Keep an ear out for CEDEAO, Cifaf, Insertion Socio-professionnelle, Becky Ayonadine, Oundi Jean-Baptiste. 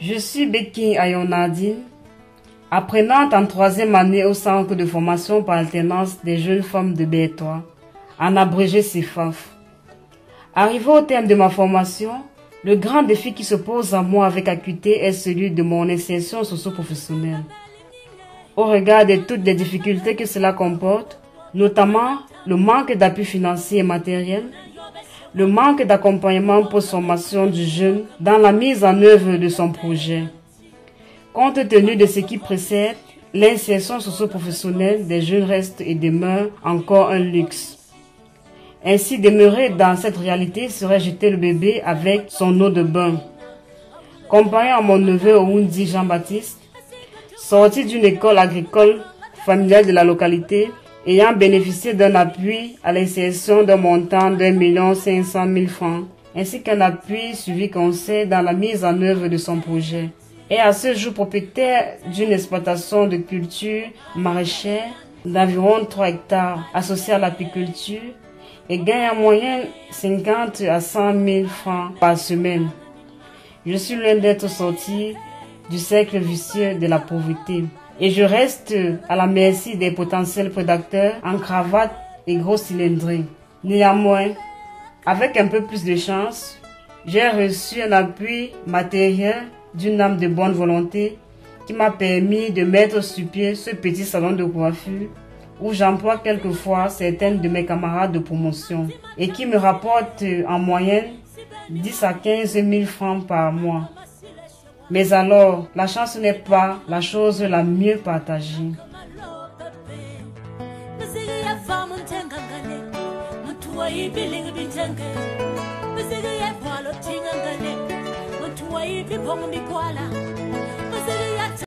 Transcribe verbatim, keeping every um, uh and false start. Je suis Becky Ayonadine, apprenante en troisième année au centre de formation par alternance des jeunes femmes de B trois, en abrégé Cifaf. Arrivé au terme de ma formation, le grand défi qui se pose à moi avec acuité est celui de mon insertion socio-professionnelle. Au regard de toutes les difficultés que cela comporte, notamment le manque d'appui financier et matériel, le manque d'accompagnement post-formation du jeune dans la mise en œuvre de son projet. Compte tenu de ce qui précède, l'insertion socio-professionnelle des jeunes reste et demeure encore un luxe. Ainsi, demeurer dans cette réalité serait jeter le bébé avec son eau de bain. Comparé à mon neveu Oundi Jean-Baptiste, sorti d'une école agricole familiale de la localité, ayant bénéficié d'un appui à l'insertion d'un montant de un million cinq cent mille francs, ainsi qu'un appui suivi conseil dans la mise en œuvre de son projet. Et à ce jour propriétaire d'une exploitation de culture maraîchère d'environ trois hectares associée à l'apiculture et gagne en moyenne cinquante à cent mille francs par semaine. Je suis loin d'être sorti du cercle vicieux de la pauvreté. Et je reste à la merci des potentiels prédateurs en cravate et gros cylindrés. Néanmoins, avec un peu plus de chance, j'ai reçu un appui matériel d'une âme de bonne volonté qui m'a permis de mettre sur pied ce petit salon de coiffure où j'emploie quelquefois certaines de mes camarades de promotion et qui me rapporte en moyenne dix à quinze mille francs par mois. Mais alors, la chance n'est pas la chose la mieux partagée.